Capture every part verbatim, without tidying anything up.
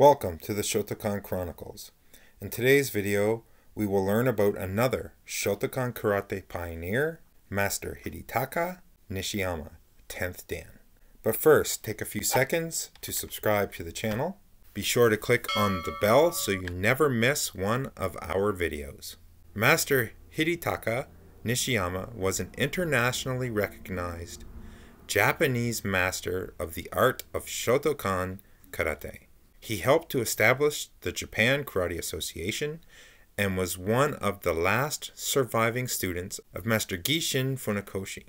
Welcome to the Shotokan Chronicles. In today's video, we will learn about another Shotokan Karate pioneer, Master Hidetaka Nishiyama, tenth Dan. But first, take a few seconds to subscribe to the channel. Be sure to click on the bell so you never miss one of our videos. Master Hidetaka Nishiyama was an internationally recognized Japanese master of the art of Shotokan Karate. He helped to establish the Japan Karate Association and was one of the last surviving students of Master Gichin Funakoshi,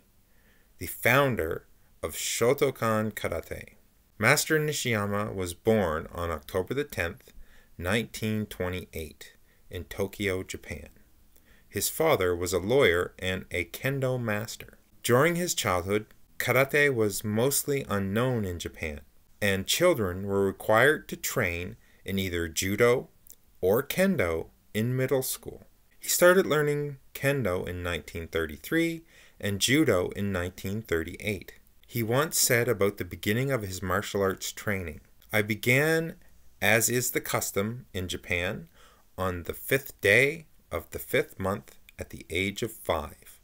the founder of Shotokan Karate. Master Nishiyama was born on October the tenth, nineteen twenty-eight, in Tokyo, Japan. His father was a lawyer and a kendo master. During his childhood, karate was mostly unknown in Japan, and children were required to train in either judo or kendo in middle school. He started learning kendo in nineteen thirty-three and judo in nineteen thirty-eight. He once said about the beginning of his martial arts training, "I began, as is the custom in Japan, on the fifth day of the fifth month at the age of five.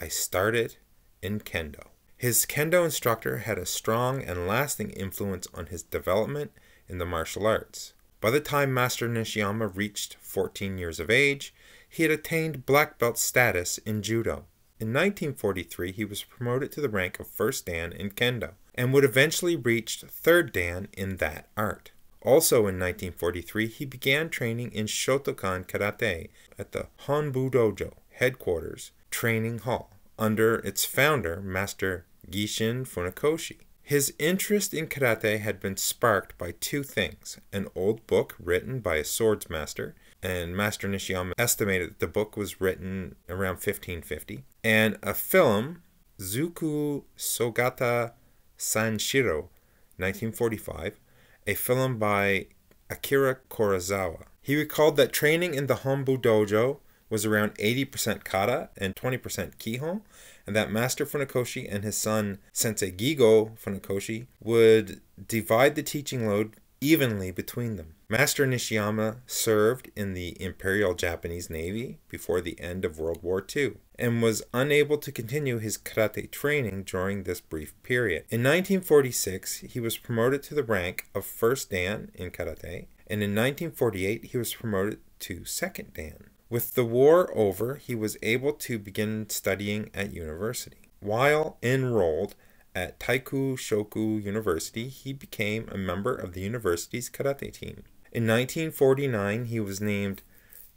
I started in kendo." His kendo instructor had a strong and lasting influence on his development in the martial arts. By the time Master Nishiyama reached fourteen years of age, he had attained black belt status in judo. In nineteen forty-three, he was promoted to the rank of first dan in kendo, and would eventually reach third dan in that art. Also in nineteen forty-three, he began training in Shotokan Karate at the Honbu Dojo Headquarters Training Hall, under its founder, Master Gichin Funakoshi. His interest in karate had been sparked by two things: an old book written by a swords master, and Master Nishiyama estimated that the book was written around fifteen fifty, and a film, Zoku Sogata Sanshiro, nineteen forty-five, a film by Akira Kurosawa. He recalled that training in the Honbu Dojo was around eighty percent kata and twenty percent kihon, and that Master Funakoshi and his son Sensei Gigo Funakoshi would divide the teaching load evenly between them. Master Nishiyama served in the Imperial Japanese Navy before the end of World War Two, and was unable to continue his karate training during this brief period. In nineteen forty-six, he was promoted to the rank of first dan in karate, and in nineteen forty-eight, he was promoted to second dan. With the war over, he was able to begin studying at university. While enrolled at Takushoku University, he became a member of the university's karate team. In nineteen forty-nine, he was named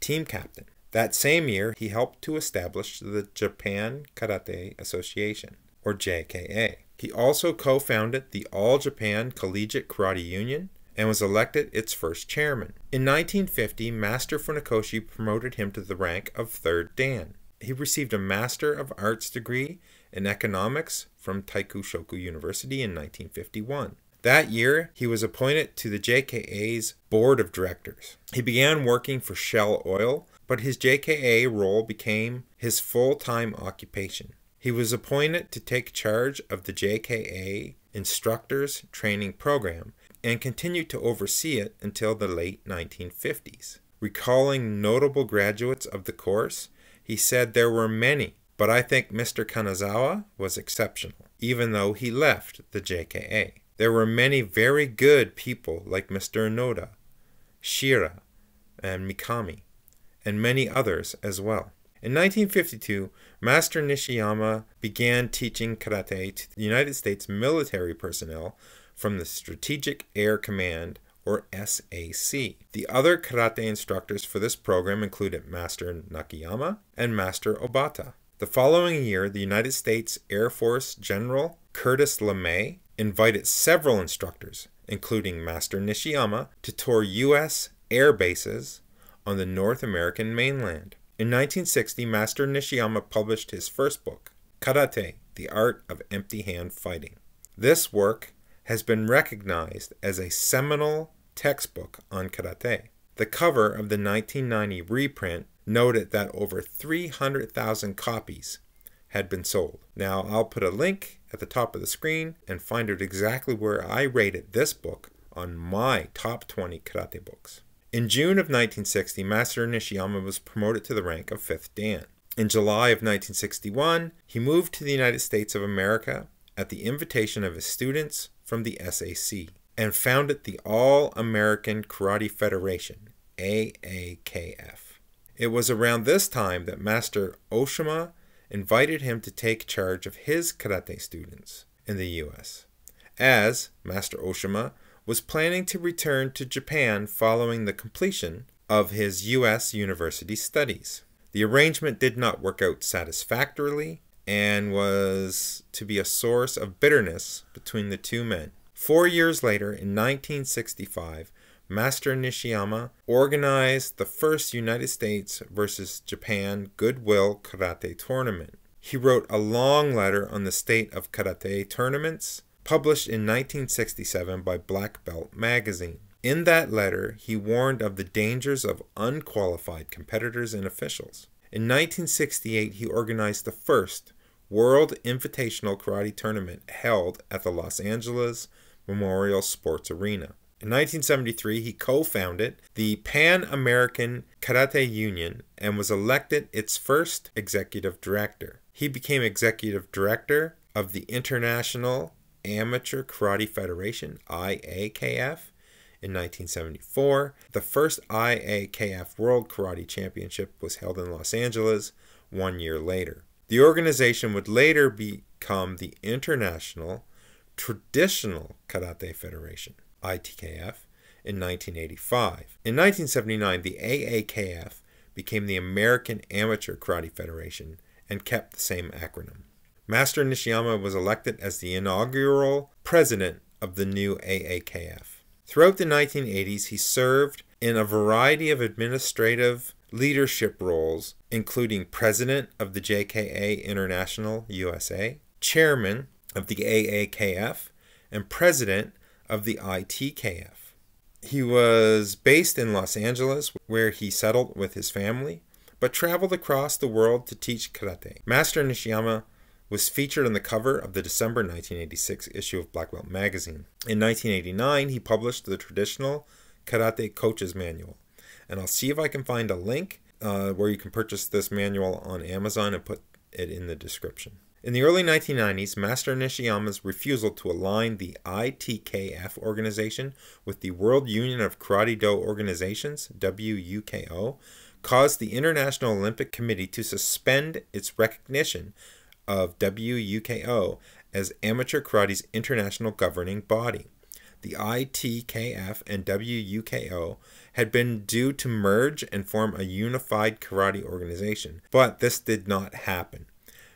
team captain. That same year, he helped to establish the Japan Karate Association, or J K A. He also co-founded the All Japan Collegiate Karate Union, and was elected its first chairman. In nineteen fifty, Master Funakoshi promoted him to the rank of third dan. He received a Master of Arts degree in economics from Takushoku University in nineteen fifty-one. That year, he was appointed to the J K A's board of directors. He began working for Shell Oil, but his J K A role became his full-time occupation. He was appointed to take charge of the J K A Instructors Training Program, and continued to oversee it until the late nineteen fifties. Recalling notable graduates of the course, he said, "There were many, but I think Mister Kanazawa was exceptional, even though he left the J K A. There were many very good people like Mister Noda, Shira, and Mikami, and many others as well." In nineteen fifty-two, Master Nishiyama began teaching karate to the United States military personnel from the Strategic Air Command, or S A C. The other karate instructors for this program included Master Nakayama and Master Obata. The following year, the United States Air Force General Curtis LeMay invited several instructors, including Master Nishiyama, to tour U S air bases on the North American mainland. In nineteen sixty, Master Nishiyama published his first book, Karate, The Art of Empty Hand Fighting. This work has been recognized as a seminal textbook on karate. The cover of the nineteen ninety reprint noted that over three hundred thousand copies had been sold. Now, I'll put a link at the top of the screen and find out exactly where I rated this book on my top twenty karate books. In June of nineteen sixty, Master Nishiyama was promoted to the rank of fifth Dan. In July of nineteen sixty-one, he moved to the United States of America at the invitation of his students from the S A C and founded the All-American Karate Federation, A A K F. It was around this time that Master Oshima invited him to take charge of his karate students in the U S, as Master Oshima was planning to return to Japan following the completion of his U S university studies. The arrangement did not work out satisfactorily and was to be a source of bitterness between the two men. Four years later, in nineteen sixty-five, Master Nishiyama organized the first United States versus Japan Goodwill Karate Tournament. He wrote a long letter on the state of karate tournaments, published in nineteen sixty-seven by Black Belt magazine. In that letter, he warned of the dangers of unqualified competitors and officials. In nineteen sixty-eight, he organized the first World Invitational Karate Tournament held at the Los Angeles Memorial Sports Arena. In nineteen seventy-three, he co-founded the Pan American Karate Union and was elected its first executive director. He became executive director of the International Amateur Karate Federation, I A K F, in nineteen seventy-four. The first I A K F World Karate Championship was held in Los Angeles one year later. The organization would later become the International Traditional Karate Federation, I T K F, in nineteen eighty-five. In nineteen seventy-nine, the A A K F became the American Amateur Karate Federation and kept the same acronym. Master Nishiyama was elected as the inaugural president of the new A A K F. Throughout the nineteen eighties, he served in a variety of administrative leadership roles, including president of the J K A International U S A, chairman of the A A K F, and president of the I T K F. He was based in Los Angeles, where he settled with his family, but traveled across the world to teach karate. Master Nishiyama was featured on the cover of the December nineteen eighty-six issue of Black Belt magazine. In nineteen eighty-nine, he published the Traditional Karate Coach's Manual, and I'll see if I can find a link uh, where you can purchase this manual on Amazon and put it in the description. In the early nineteen nineties, Master Nishiyama's refusal to align the I T K F organization with the World Union of Karate-Do Organizations, W U K O, caused the International Olympic Committee to suspend its recognition of W U K O as Amateur Karate's international governing body. The I T K F and W U K O had been due to merge and form a unified karate organization, but this did not happen.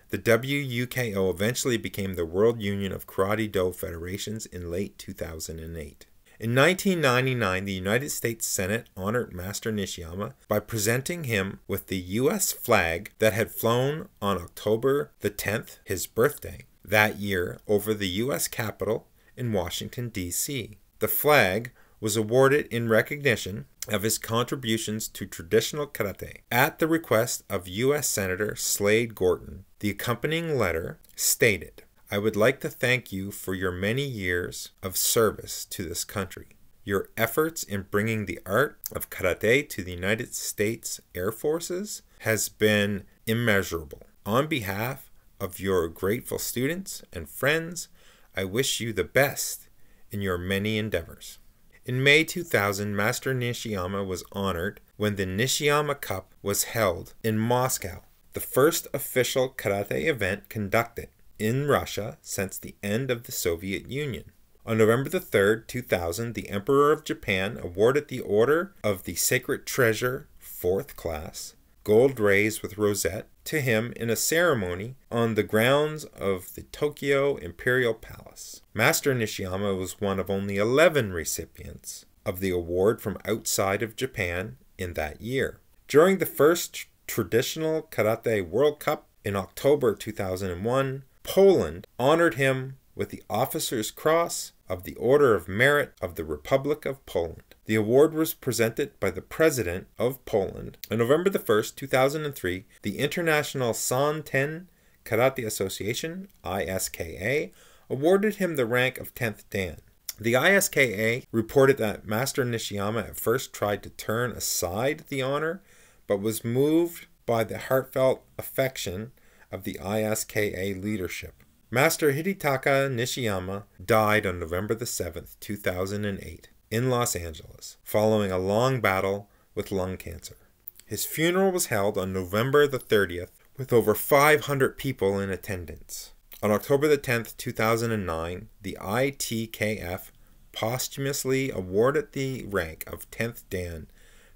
The W U K O eventually became the World Union of Karate-Do Federations in late two thousand eight. In nineteen ninety-nine, the United States Senate honored Master Nishiyama by presenting him with the U S flag that had flown on October the tenth, his birthday, that year over the U S Capitol in Washington, D C The flag was awarded in recognition of his contributions to traditional karate at the request of U S Senator Slade Gorton. The accompanying letter stated, "I would like to thank you for your many years of service to this country. Your efforts in bringing the art of karate to the United States Air Forces has been immeasurable. On behalf of your grateful students and friends, I wish you the best in your many endeavors." In May two thousand, Master Nishiyama was honored when the Nishiyama Cup was held in Moscow, the first official karate event conducted in Russia since the end of the Soviet Union. On November the third, two thousand, the Emperor of Japan awarded the Order of the Sacred Treasure, fourth Class, gold rays with rosette, to him in a ceremony on the grounds of the Tokyo Imperial Palace. Master Nishiyama was one of only eleven recipients of the award from outside of Japan in that year. During the first Traditional Karate World Cup in October two thousand one, Poland honored him with the Officer's Cross of the Order of Merit of the Republic of Poland. The award was presented by the President of Poland. On November the first, two thousand three, the International Santen Karate Association, I S K A, awarded him the rank of tenth Dan. The I S K A reported that Master Nishiyama at first tried to turn aside the honor, but was moved by the heartfelt affection of the I S K A leadership. Master Hidetaka Nishiyama died on November the seventh, two thousand eight, in Los Angeles, following a long battle with lung cancer. His funeral was held on November the thirtieth, with over five hundred people in attendance. On October the tenth, two thousand nine, the I T K F posthumously awarded the rank of tenth Dan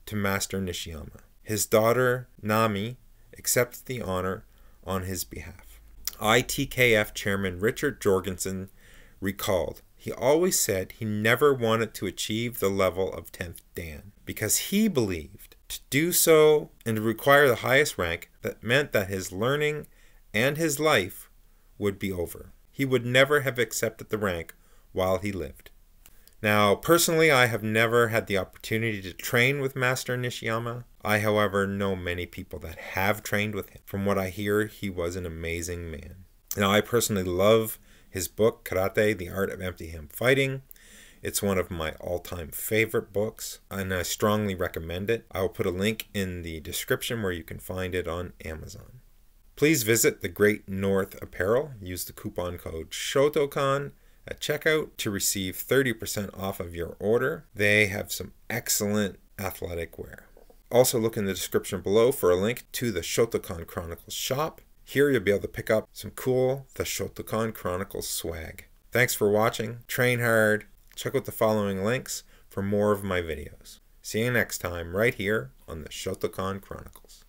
to Master Nishiyama. His daughter, Nami, accepted the honor on his behalf. I T K F Chairman Richard Jorgensen recalled, "He always said he never wanted to achieve the level of tenth Dan because he believed to do so and to require the highest rank that meant that his learning and his life would be over. He would never have accepted the rank while he lived." Now, personally, I have never had the opportunity to train with Master Nishiyama. I, however, know many people that have trained with him. From what I hear, he was an amazing man. Now, I personally love his book, Karate, The Art of Empty Hand Fighting. It's one of my all-time favorite books, and I strongly recommend it. I will put a link in the description where you can find it on Amazon. Please visit The Great North Apparel. Use the coupon code Shotokan at checkout to receive thirty percent off of your order. They have some excellent athletic wear. Also look in the description below for a link to the Shotokan Chronicles shop. Here you'll be able to pick up some cool The Shotokan Chronicles swag. Thanks for watching. Train hard. Check out the following links for more of my videos. See you next time right here on the Shotokan Chronicles.